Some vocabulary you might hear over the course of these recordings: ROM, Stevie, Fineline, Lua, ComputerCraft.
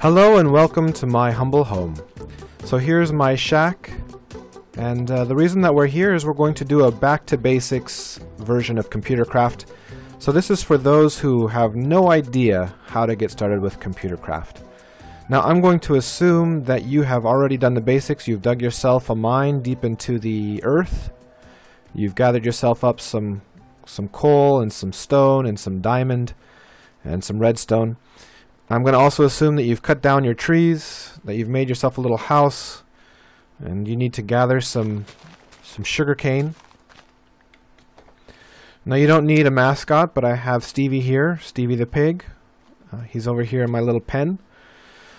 Hello and welcome to my humble home. So here's my shack, and the reason that we're here is we're going to do a back to basics version of ComputerCraft. So this is for those who have no idea how to get started with ComputerCraft. Now I'm going to assume that you have already done the basics. You've dug yourself a mine deep into the earth. You've gathered yourself up some coal and some stone and some diamond and some redstone. I'm going to also assume that you've cut down your trees, that you've made yourself a little house, and you need to gather some sugar cane. Now you don't need a mascot, but I have Stevie here, Stevie the pig. He's over here in my little pen.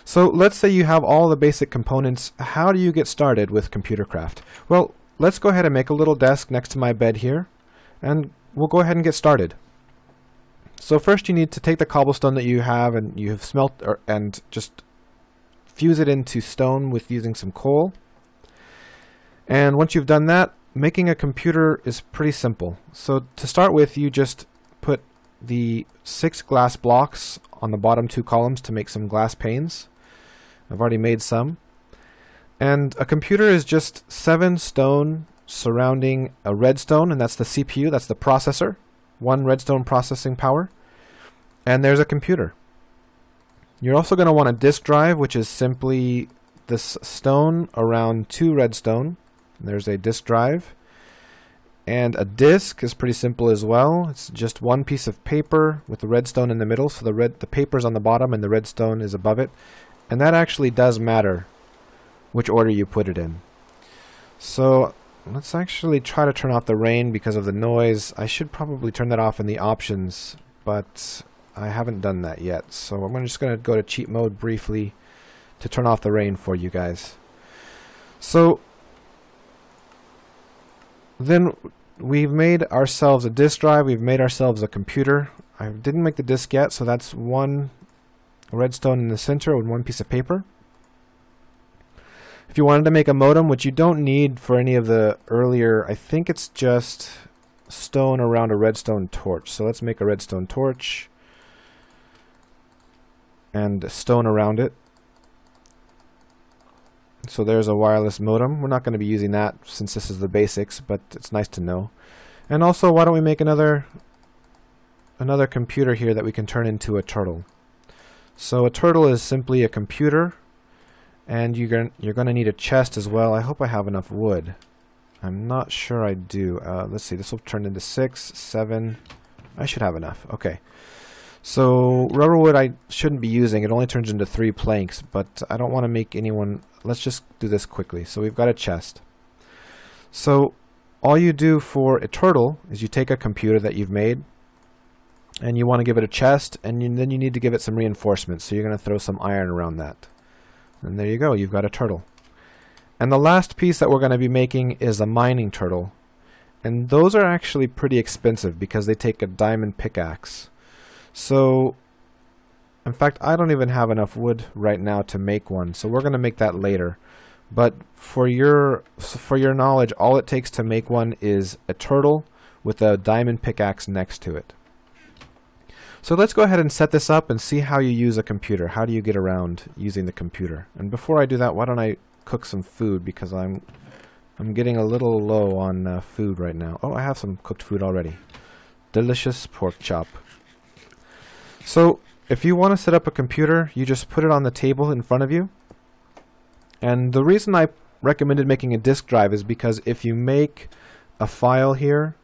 So let's say you have all the basic components. How do you get started with ComputerCraft? Well, let's go ahead and make a little desk next to my bed here, and we'll go ahead and get started. So first you need to take the cobblestone that you have and you have smelt and just fuse it into stone with using some coal. And once you've done that, making a computer is pretty simple. So to start with, you just put the 6 glass blocks on the bottom 2 columns to make some glass panes. I've already made some. And a computer is just 7 stone surrounding a redstone, and that's the CPU, that's the processor. 1 redstone processing power, and there's a computer. You're also going to want a disk drive, which is simply this stone around 2 redstone. There's a disk drive. And a disk is pretty simple as well. It's just 1 piece of paper with the redstone in the middle, so the paper's on the bottom and the redstone is above it. And that actually does matter which order you put it in. So let's actually try to turn off the rain because of the noise. I should probably turn that off in the options, but I haven't done that yet. So I'm just going to go to cheat mode briefly to turn off the rain for you guys. So then we've made ourselves a disk drive. We've made ourselves a computer. I didn't make the disk yet, so that's 1 redstone in the center with 1 piece of paper. If you wanted to make a modem, which you don't need for any of the earlier, I think it's just stone around a redstone torch. So let's make a redstone torch and stone around it. So there's a wireless modem. We're not going to be using that since this is the basics, but it's nice to know. And also, why don't we make another computer here that we can turn into a turtle? So a turtle is simply a computer. And you're going to need a chest as well. I hope I have enough wood. I'm not sure I do. Let's see, this will turn into 6, 7. I should have enough. Okay. So rubber wood I shouldn't be using. It only turns into 3 planks, but I don't want to make anyone... Let's just do this quickly. So we've got a chest. So all you do for a turtle is you take a computer that you've made, and you want to give it a chest, and then you need to give it some reinforcements. So you're going to throw some iron around that. And there you go, you've got a turtle. And the last piece that we're going to be making is a mining turtle. And those are actually pretty expensive because they take a diamond pickaxe. So, in fact, I don't even have enough wood right now to make one. So we're going to make that later. But for your knowledge, all it takes to make one is a turtle with a diamond pickaxe next to it. So let's go ahead and set this up and see how you use a computer. How do you get around using the computer? And before I do that, why don't I cook some food, because I'm getting a little low on food right now. Oh, I have some cooked food already. Delicious pork chop. So if you want to set up a computer, you just put it on the table in front of you. And the reason I recommended making a disk drive is because if you make a file here,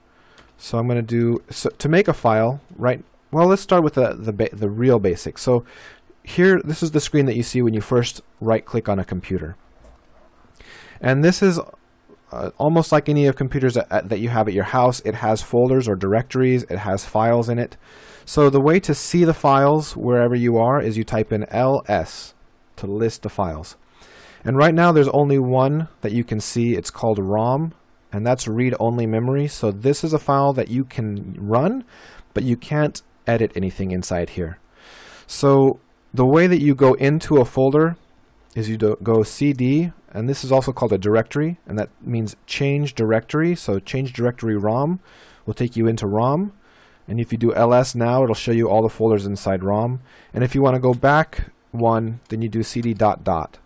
so I'm going to do... So to make a file, right... Well, let's start with the real basics. So here, this is the screen that you see when you first right-click on a computer. And this is almost like any of computers that you have at your house. It has folders or directories. It has files in it. So the way to see the files wherever you are is you type in ls to list the files. And right now, there's only one that you can see. It's called ROM, and that's read-only memory. So this is a file that you can run, but you can't edit anything inside here. So the way that you go into a folder is you go cd, and this is also called a directory, and that means change directory. So change directory ROM will take you into ROM, and if you do ls now, it'll show you all the folders inside ROM. And if you want to go back one, then you do cd dot dot.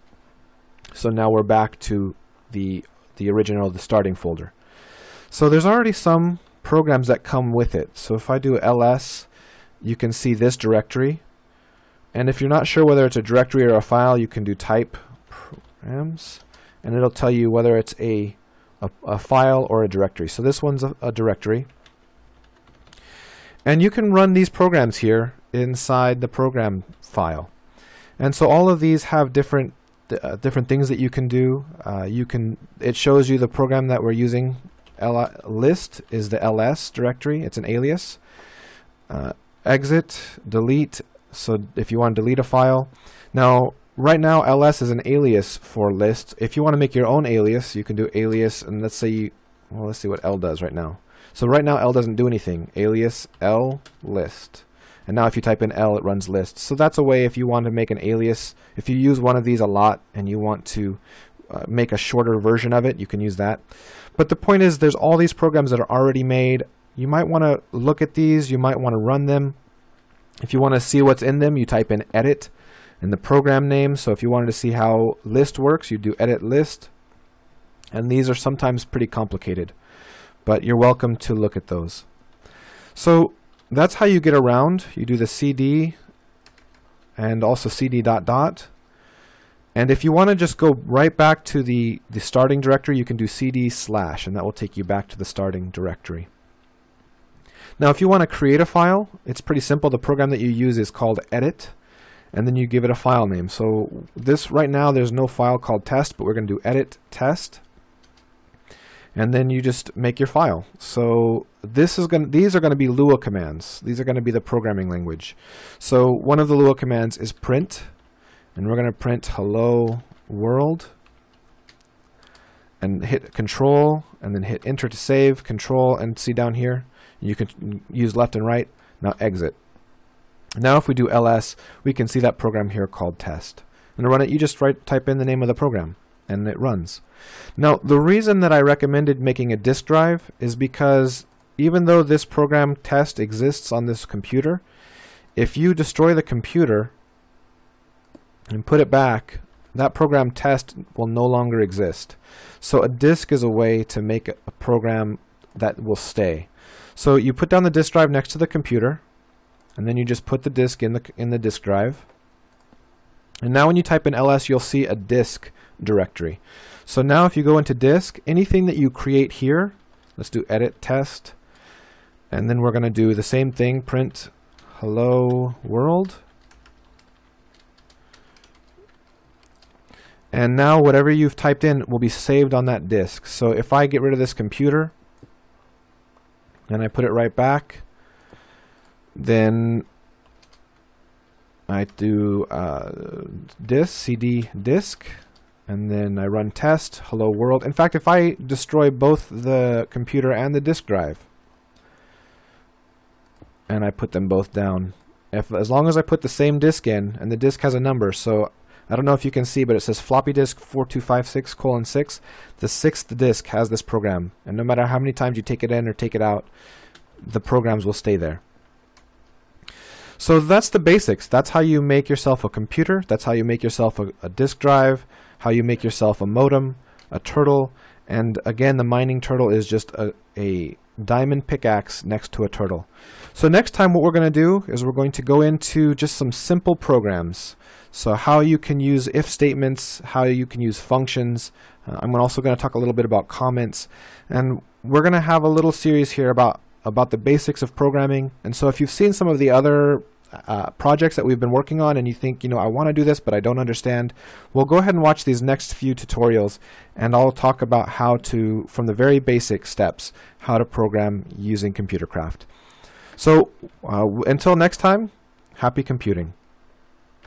So now we're back to the original, the starting folder. So there's already some programs that come with it. So if I do ls, you can see this directory. And if you're not sure whether it's a directory or a file, you can do type programs, and it'll tell you whether it's a file or a directory. So this one's a directory. And you can run these programs here inside the program file. And so all of these have different things that you can do. It shows you the program that we're using. List is the ls directory. It's an alias. Exit, delete. So if you want to delete a file. Now, right now, ls is an alias for list. If you want to make your own alias, you can do alias, and let's say you, well, let's see what l does right now. So right now, l doesn't do anything. Alias l list. And now if you type in l, it runs list. So that's a way if you want to make an alias. If you use one of these a lot and you want to make a shorter version of it, you can use that. But the point is, there's all these programs that are already made. You might want to look at these. You might want to run them. If you want to see what's in them, you type in edit and the program name. So if you wanted to see how list works, you do edit list. And these are sometimes pretty complicated, but you're welcome to look at those. So that's how you get around. You do the cd and also cd dot dot. And if you want to just go right back to the starting directory, you can do cd slash, and that will take you back to the starting directory. Now, if you want to create a file, it's pretty simple. The program that you use is called edit, and then you give it a file name. So this right now, there's no file called test, but we're going to do edit test. And then you just make your file. So this is going, these are going to be Lua commands. These are going to be the programming language. So one of the Lua commands is print, and we're going to print hello world, and hit control, and then hit enter to save, control, and see down here, you can use left and right. Now exit. Now if we do ls, we can see that program here called test. And to run it, you just type in the name of the program, and it runs. Now, the reason that I recommended making a disk drive is because even though this program test exists on this computer, if you destroy the computer and put it back, that program test will no longer exist. So a disk is a way to make a program that will stay. So you put down the disk drive next to the computer, and then you just put the disk in the disk drive. And now when you type in ls, you'll see a disk directory. So now if you go into disk, anything that you create here, let's do edit test, and then we're going to do the same thing, print hello world. And now whatever you've typed in will be saved on that disk. So if I get rid of this computer and I put it right back, then I do disk, cd disk, and then I run test, hello world. In fact, if I destroy both the computer and the disk drive, and I put them both down, as long as I put the same disk in, and the disk has a number, so I don't know if you can see, but it says floppy disk 4256:6. The sixth disk has this program, and no matter how many times you take it in or take it out, the programs will stay there. So that's the basics. That's how you make yourself a computer. That's how you make yourself a disk drive, how you make yourself a modem, a turtle. And again, the mining turtle is just a diamond pickaxe next to a turtle. So next time what we're going to do is we're going to go into just some simple programs. So how you can use if statements, how you can use functions. I'm also going to talk a little bit about comments. And we're going to have a little series here about the basics of programming. And so if you've seen some of the other projects that we've been working on and you think, you know, I want to do this but I don't understand, well, go ahead and watch these next few tutorials, and I'll talk about how to, from the very basic steps, how to program using ComputerCraft. So until next time, happy computing.